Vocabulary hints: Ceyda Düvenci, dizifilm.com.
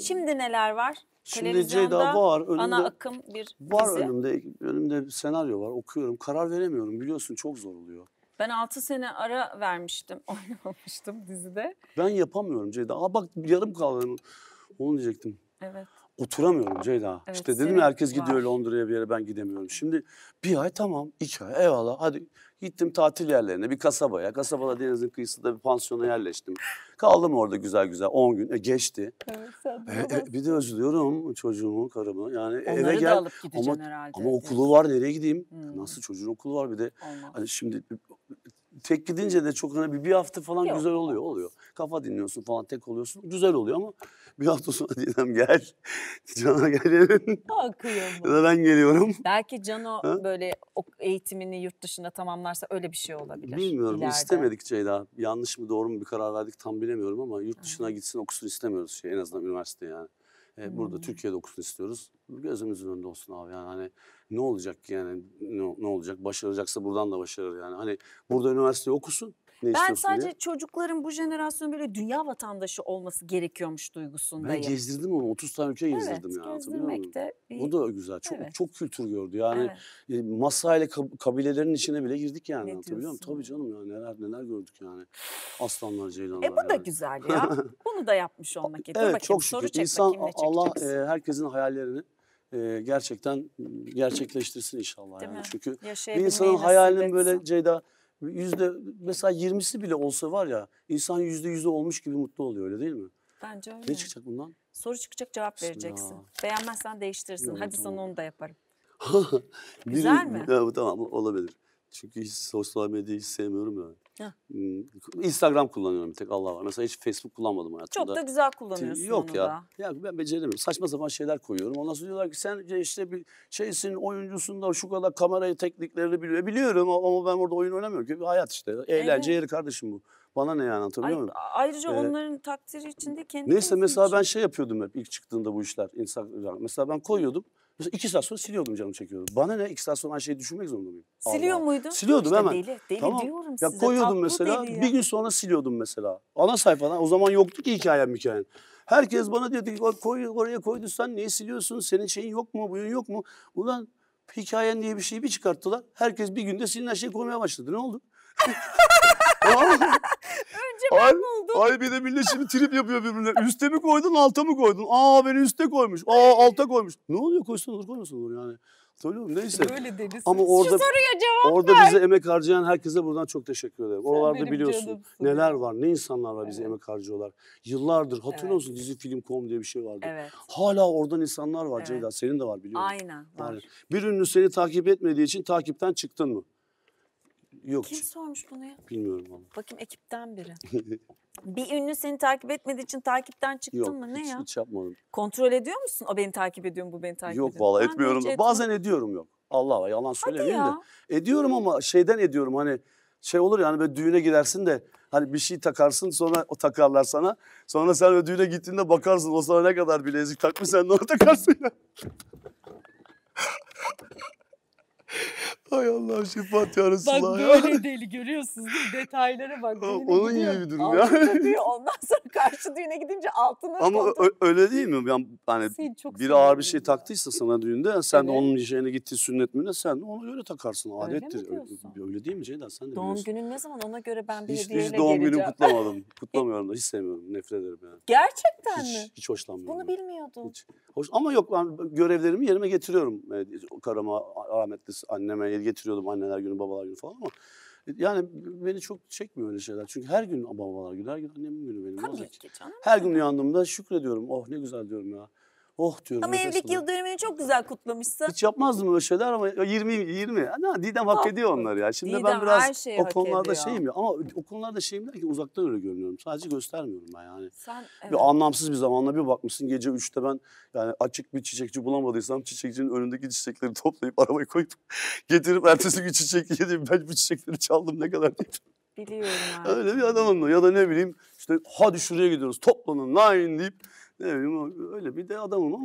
Şimdi neler var? Şimdi Ceyda var önümde, ana akım bir var dizi. önümde bir senaryo var, okuyorum, karar veremiyorum, biliyorsun çok zor oluyor. Ben 6 sene ara vermiştim, oynamamıştım dizide. Ben yapamıyorum Ceyda. Aa bak yarım kaldı, onu diyecektim. Evet. Oturamıyorum Ceyda. Evet, işte dedim herkes gidiyor var. Londra'ya bir yere, ben gidemiyorum. Şimdi bir ay tamam, 2 ay eyvallah, hadi gittim tatil yerlerine, bir kasabaya. Kasabada denizin kıyısında bir pansiyona yerleştim. Kaldım orada güzel güzel 10 gün. Geçti. Evet, bir de özlüyorum çocuğumu, karımı. Yani onları eve gel. Alıp ama, herhalde, ama okulu var, nereye gideyim? Hmm. Nasıl çocuğun okulu var bir de. Hani şimdi tek gidince de çok hani bir hafta falan yok, güzel oluyor. Kafa dinliyorsun falan, tek oluyorsun. Güzel oluyor ama bir hafta sonra Didem gel. Can'a gelelim. Akıyor mu? Ya da ben geliyorum. Belki Cano böyle eğitimini yurt dışında tamamlarsa öyle bir şey olabilir. Bilmiyorum. İleride. İstemedik Ceyda. Yanlış mı doğru mu bir karar verdik tam bilemiyorum ama yurt dışına gitsin okusun istemiyoruz. En azından üniversite yani. Burada Türkiye'de okusun istiyoruz. Gözümüzün önünde olsun abi yani hani ne olacak ki yani ne olacak, başaracaksa buradan da başarır yani hani burada üniversite okusun. Ben sadece diye. Çocukların bu jenerasyonun böyle dünya vatandaşı olması gerekiyormuş duygusundayım. Ben gezdirdim onu, 30 tane ülke gezdirdim yani. Evet, gezdirmekte. O da güzel, çok çok kültür gördü yani masayla kabilelerin içine bile girdik yani hatırlıyor musun? Tabii canım yani neler gördük yani aslanlar, ceylanlar. Bu da güzel ya, bunu da yapmış olmak yeter. Evet, çok şükür insan Allah herkesin hayallerini gerçekten gerçekleştirsin inşallah yani. Çünkü bir insanın hayalinin böyle Ceyda... mesela 20'si bile olsa var ya insan %100'ü olmuş gibi mutlu oluyor, öyle değil mi? Bence öyle. Ne çıkacak bundan? Soru çıkacak, cevap vereceksin. Beğenmezsen değiştirirsin. Hadi tamam. Sana onu da yaparım. Güzel mi? Ya, tamam olabilir. Çünkü hiç sosyal medyayı hiç sevmiyorum yani. Instagram kullanıyorum bir tek, Allah var. Mesela hiç Facebook kullanmadım hayatımda. Çok da güzel kullanıyorsun. Yok ya. Ya ben beceremiyorum. Saçma sapan şeyler koyuyorum. Ondan sonra diyorlar ki sen işte bir şeysin, oyuncusun da şu kadar kamerayı tekniklerini biliyor. Biliyorum ama ben orada oyun oynamıyorum ki. Hayat işte. Eğlence yeri kardeşim bu. Bana ne yani, anlatabiliyor muyum? Ayrıca onların takdiri içinde kendisi. Neyse mesela ben şey yapıyordum hep ilk çıktığında bu işler. Instagram. Mesela ben koyuyordum. Mesela 2 saat sonra siliyordum, canım çekiyordum. Bana ne 2 saat sonra aynı şeyi düşünmek zorunda mıyım? Siliyor muydun? Siliyordum hemen. Deli tamam. Diyorum ya, size. Koyuyordum mesela, bir gün sonra siliyordum mesela. Ana sayfadan, o zaman yoktu ki hikayem. Herkes bana diyordu ki koy, oraya koydun sen niye siliyorsun? Senin şeyin yok mu, buyun yok mu? Ulan hikayen diye bir şeyi bir çıkarttılar. Herkes bir günde silinen şeyi koymaya başladı. Ne oldu? Ay bir de millet şimdi trip yapıyor birbirine. Üste mi koydun, alta mı koydun? Aa beni üste koymuş, aa alta koymuş. Ne oluyor, koysun olur koymasın olur yani. Söylüyorum neyse. Böyle delisin. Ama orada, bize emek harcayan herkese buradan çok teşekkür ederim. Sen oralarda biliyorsun neler var, ne insanlar var bize emek harcıyorlar. Yıllardır hatırlıyor musun dizifilm.com diye bir şey vardı. Evet. Hala oradan insanlar var Ceyda, senin de var biliyorum. Aynen var. Bir ünlü seni takip etmediği için takipten çıktın mı? Yok. Kim sormuş bunu ya? Bilmiyorum ama. Bakayım ekipten biri. Bir ünlü seni takip etmediği için takipten çıktın mı? Ne hiç, hiç yapmadım. Kontrol ediyor musun? O beni takip ediyor mu, bu beni takip ediyor mu? Yok vallahi etmiyorum. Bazen ediyorum Allah Allah, yalan söylemeyeyim de. Ediyorum ama şeyden ediyorum hani şey olur ya hani böyle düğüne gidersin de hani bir şey takarsın sonra o takarlar sana. Sonra sen böyle düğüne gittiğinde bakarsın o sana ne kadar bilezik takmış sen de ona takarsın ya. Ay Allah'ım şefaat ya Resulallah. Bak böyle deli görüyorsunuz değil mi? Detaylara bak. Onun gidiyor. Gibi bir durum ya. Ondan sonra karşı düğüne gidince altına öyle değil mi? Yani, hani biri ağır bir şey taktıysa sana düğünde sen de onun şeyine gittiği sünnet mi ne sen de ona göre takarsın. Adettir. Öyle değil mi Ceyda? Sen de biliyorsun. Doğum günün ne zaman, ona göre ben bir hediyeyle geleceğim. Hiç doğum günümü kutlamadım. Kutlamıyorum da hiç sevmiyorum. Nefret ederim yani. Gerçekten mi? Hiç hoşlanmıyorum. Bunu bilmiyordum. Hiç. Ama yok ben görevlerimi yerime getiriyorum. Karama, rahmetli anneme getiriyordum anneler günü, babalar günü falan ama yani beni çok çekmiyor öyle şeyler. Çünkü her gün babalar günü, her gün annemin günü benim. Tabii ki canım. Her gün uyandığımda şükrediyorum. Oh ne güzel diyorum ya. Oh diyorum. Ama evlilik yıl dönümünü çok güzel kutlamışsın. Hiç yapmazdım öyle şeyler ama 20. Didem hak ediyor onları ya. Şimdi Didem, ben biraz o konularda şeyim ya. Ama o konularda şeyim der ki uzaktan öyle görünüyorum. Sadece göstermiyorum ben yani. Sen bir anlamsız bir zamanla bir bakmışsın gece 3'te ben yani açık bir çiçekçi bulamadıysam çiçekçinin önündeki çiçekleri toplayıp arabaya koyup getirip ertesi gün çiçekçiye diyeyim ben bu çiçekleri çaldım ne kadar diyeyim. Biliyorum abi. Öyle bir adamımla ya da ne bileyim işte hadi şuraya gidiyoruz toplanın deyip ne bileyim öyle bir de adamım ama.